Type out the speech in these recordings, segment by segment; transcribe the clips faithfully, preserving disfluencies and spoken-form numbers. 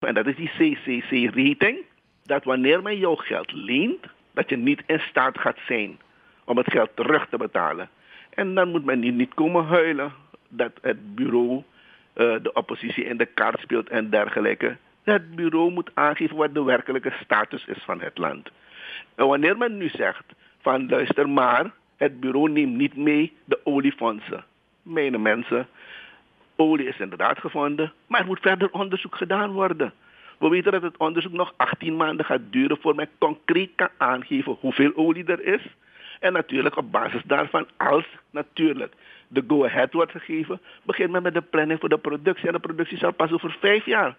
En dat is die C C C-rating, dat wanneer men jouw geld leent, dat je niet in staat gaat zijn om het geld terug te betalen. En dan moet men niet komen huilen dat het bureau uh, de oppositie in de kaart speelt en dergelijke. Het bureau moet aangeven wat de werkelijke status is van het land. En wanneer men nu zegt van luister maar, het bureau neemt niet mee de oliefondsen. Mijn mensen, olie is inderdaad gevonden, maar er moet verder onderzoek gedaan worden. We weten dat het onderzoek nog achttien maanden gaat duren voor men concreet kan aangeven hoeveel olie er is. En natuurlijk op basis daarvan, als natuurlijk de go-ahead wordt gegeven, begint men met de planning voor de productie. En de productie zal pas over vijf jaar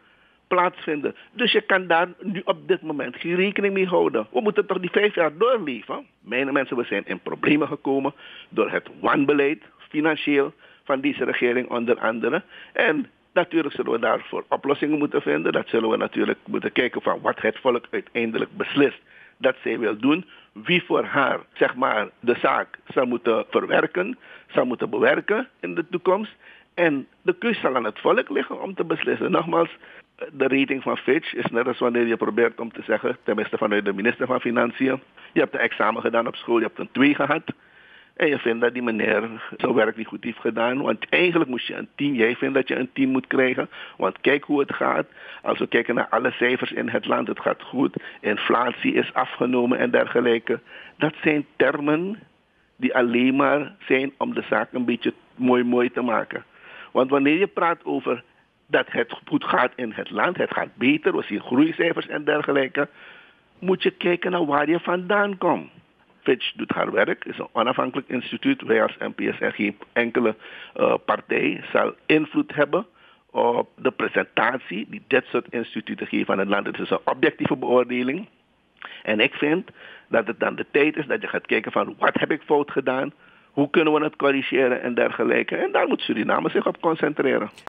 plaatsvinden. Dus je kan daar nu op dit moment geen rekening mee houden. We moeten toch die vijf jaar doorleven? Mijn mensen, we zijn in problemen gekomen door het wanbeleid, financieel, van deze regering onder andere. En natuurlijk zullen we daarvoor oplossingen moeten vinden. Dat zullen we natuurlijk moeten kijken van wat het volk uiteindelijk beslist dat zij wil doen. Wie voor haar, zeg maar, de zaak zal moeten verwerken, zal moeten bewerken in de toekomst. En de keus zal aan het volk liggen om te beslissen. Nogmaals, de rating van Fitch is net als wanneer je probeert om te zeggen, tenminste vanuit de minister van Financiën, je hebt een examen gedaan op school, je hebt een twee gehad. En je vindt dat die meneer zijn werk niet goed heeft gedaan. Want eigenlijk moest je een tien. Jij vindt dat je een tien moet krijgen. Want kijk hoe het gaat. Als we kijken naar alle cijfers in het land. Het gaat goed. Inflatie is afgenomen en dergelijke. Dat zijn termen die alleen maar zijn om de zaak een beetje mooi mooi te maken. Want wanneer je praat over dat het goed gaat in het land. Het gaat beter. We zien groeicijfers en dergelijke. Moet je kijken naar waar je vandaan komt. Fitch doet haar werk, is een onafhankelijk instituut. Wij als N P S R, geen enkele uh, partij zal invloed hebben op de presentatie die dit soort instituten geven aan het land. Het is een objectieve beoordeling. En ik vind dat het dan de tijd is dat je gaat kijken van wat heb ik fout gedaan, hoe kunnen we het corrigeren en dergelijke. En daar moet Suriname zich op concentreren.